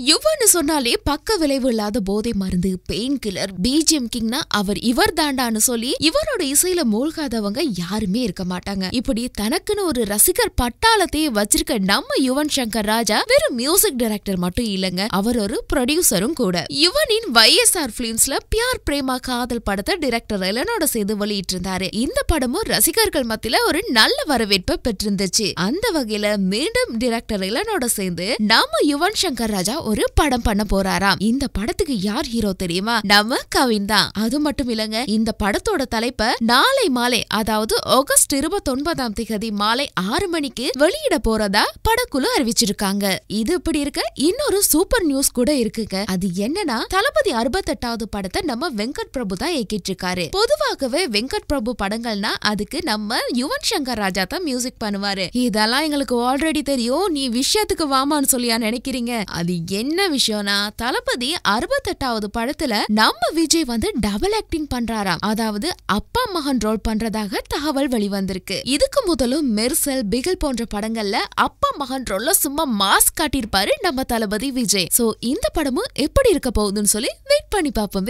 Yuvan சொன்னாலே பக்க விளைவு இல்லாத போதை மருந்து பெயின் கில்லர் BGM கிங்னா அவர் இவர்தாண்டான்னு சொல்லி இவரோட இசையில மூழ்காதவங்க யாருமே இருக்க மாட்டாங்க. இப்படி தனக்குன்னு ஒரு ரசிகர் பட்டாளத்தை வச்சிருக்க நம்ம யுவன் சங்கர் ராஜா வெறும் மியூசிக் டைரக்டர் மட்டும் இல்லங்க. அவர் ஒரு ப்ரொடியூசரும் கூட. யுவனின் YSR ஃபிலிம்ஸ்ல பியார் பிரேமா காதல் படத்தை டைரக்டர் எலனோட செய்து வெளியிட்டிருந்தாரு. இந்த படமும் ரசிகர்கள் மத்தியில ஒரு நல்ல வரவேற்பை பெற்றிருந்துச்சு. அந்த வகையில மீண்டும் டைரக்டர் எலனோட சேர்ந்து நம்ம யுவன் சங்கர் ராஜா ஒரு படம் பண்ண போறாராம். இந்த படத்துக்கு யார் ஹீரோ தெரியுமா? நம்ம கவிந்தா. அது மட்டும் இல்லங்க, இந்த படத்தோட தலைப்பை நாளை மாலை அதாவது ஆகஸ்ட் 29 மாலை 6 மணிக்கு வெளியிட போறதா படக்குழு அறிவிச்சிருக்காங்க. இது இப்படி இருக்க இன்னொரு சூப்பர் நியூஸ் கூட இருக்குங்க. அது என்னன்னா, தளபதி 68வது படத்தை நம்ம வெங்கட் பிரபு தான் இயக்கிட்டு இருக்காரு. பொதுவாகவே வெங்கட் பிரபு படங்கள்னா அதுக்கு நம்ம யுவன் சங்கர் ராஜா தான் மியூசிக் பண்ணுவாரு. இதெல்லாம் எங்களுக்கு ஆல்ரெடி தெரியும், நீ விஷயத்துக்கு வாமான்னு சொல்லியா நினைக்கிறீங்க? அது என்ன விஷயம்னா, தளபதி 68வது படத்துல நம்ம விஜய் வந்து டபுள் ஆக்டிங் பண்றாராம். அதாவது அப்பா மகன் ரோல் பண்றதாக தகவல் வெளிவந்திருக்கு. இதுக்கு முதலும் மெர்சல், பிகில் போன்ற படங்கள்ல அப்பா மகன் ரோல்ல சும்மா மாஸ்க் காட்டியிருப்பாரு நம்ம தளபதி விஜய். சோ இந்த படமும் எப்படி இருக்க போகுதுன்னு சொல்லி வெயிட் பண்ணி பாப்போமே.